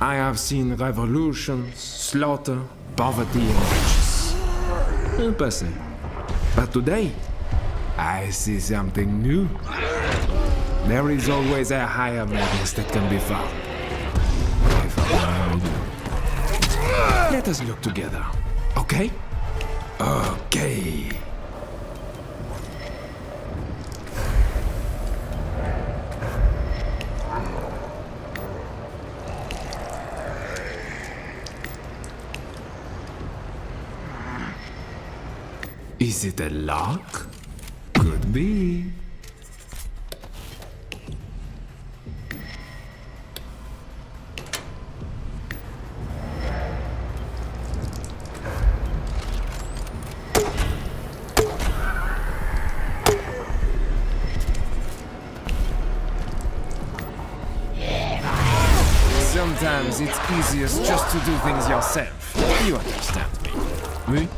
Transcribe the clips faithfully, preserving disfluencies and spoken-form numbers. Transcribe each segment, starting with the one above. I have seen revolutions, slaughter, poverty and riches. Impressive. But today, I see something new. There is always a higher madness that can be found. I found mine. Let us look together, okay? Okay. Is it a lock? Could be. Sometimes it's easiest just to do things yourself. You understand me? Oui?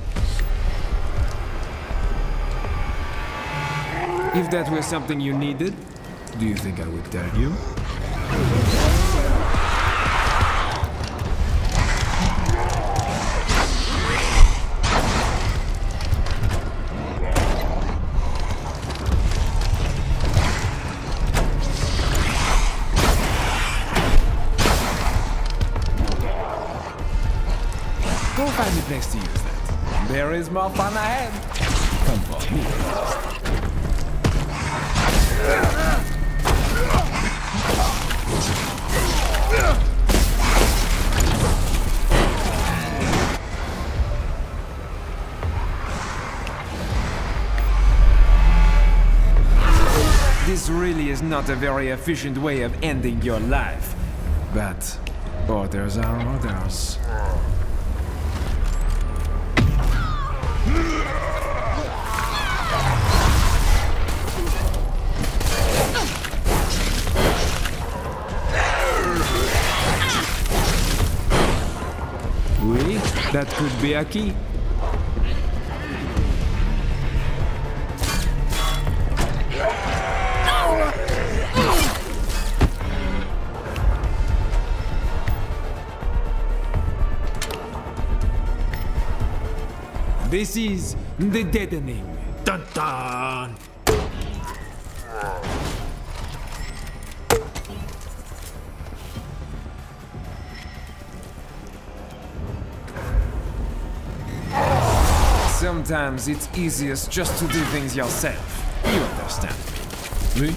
If that were something you needed, do you think I would tell you? Go find a place to use that. There is more fun ahead. Come for me. This really is not a very efficient way of ending your life, but orders are orders. That could be a key. This is the deadening. Dun dun! Sometimes it's easiest just to do things yourself. You understand me? Oui?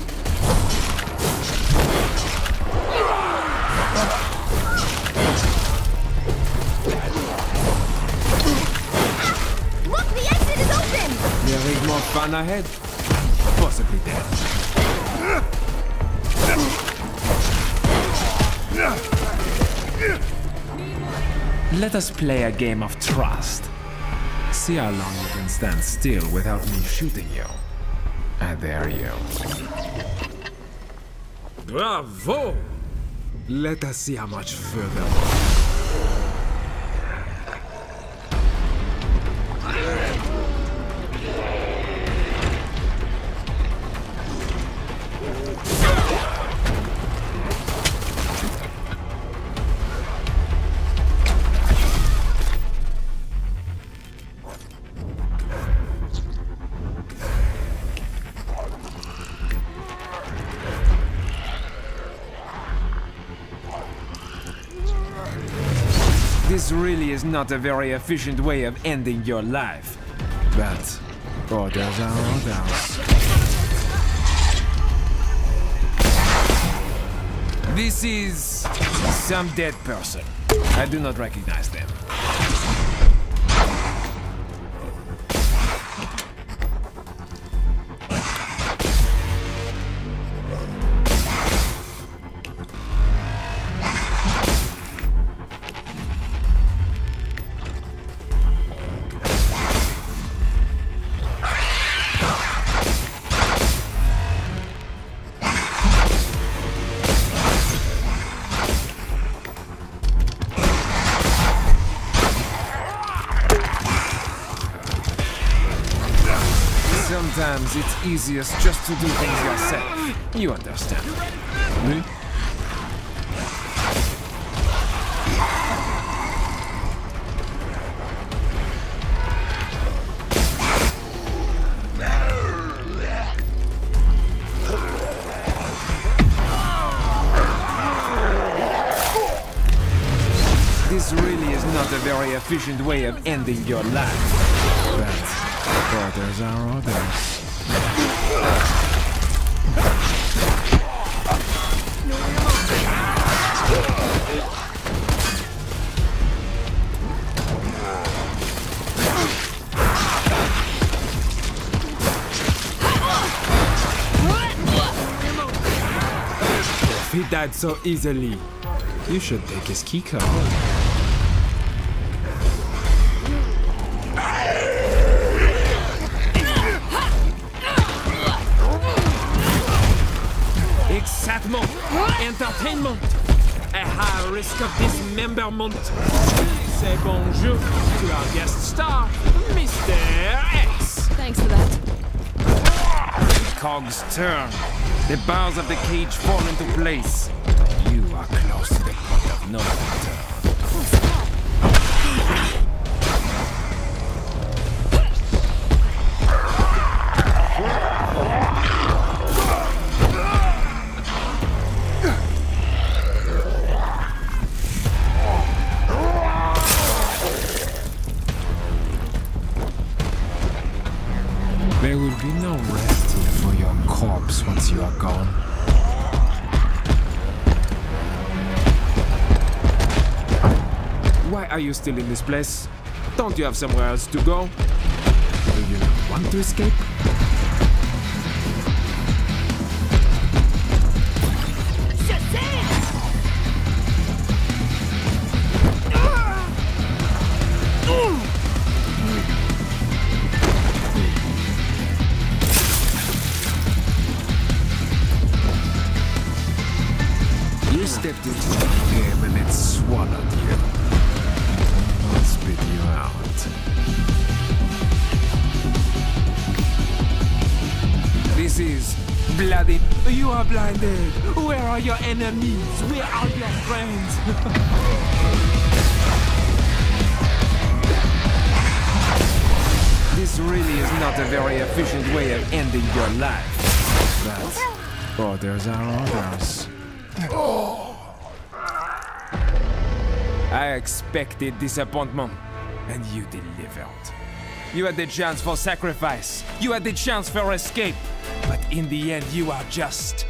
Look, the exit is open! There is more fun ahead. Possibly death. Let us play a game of trust. See how long you can stand still without me shooting you. I dare you. Bravo! Let us see how much further. This really is not a very efficient way of ending your life, but orders are orders. This is some dead person. I do not recognize them. Sometimes it's easiest just to do things yourself. You understand? Hmm? This really is not a very efficient way of ending your life. But orders are orders. If he died so easily, you should take his keycard. Excitement, entertainment, a high risk of dismemberment. C'est bon jeu to our guest star, Mister X. Thanks for that. Cog's turn. The bars of the cage fall into place. You are close to the point of no return. There will be no rest here for your corpse once you are gone. Why are you still in this place? Don't you have somewhere else to go? Do you not want to escape? You stepped into the game and it swallowed you. It will spit you out. This is bloody. You are blinded. Where are your enemies? Where are your friends? This really is not a very efficient way of ending your life. But orders are orders. Oh. I expected disappointment, and you delivered. You had the chance for sacrifice, you had the chance for escape, but in the end you are just...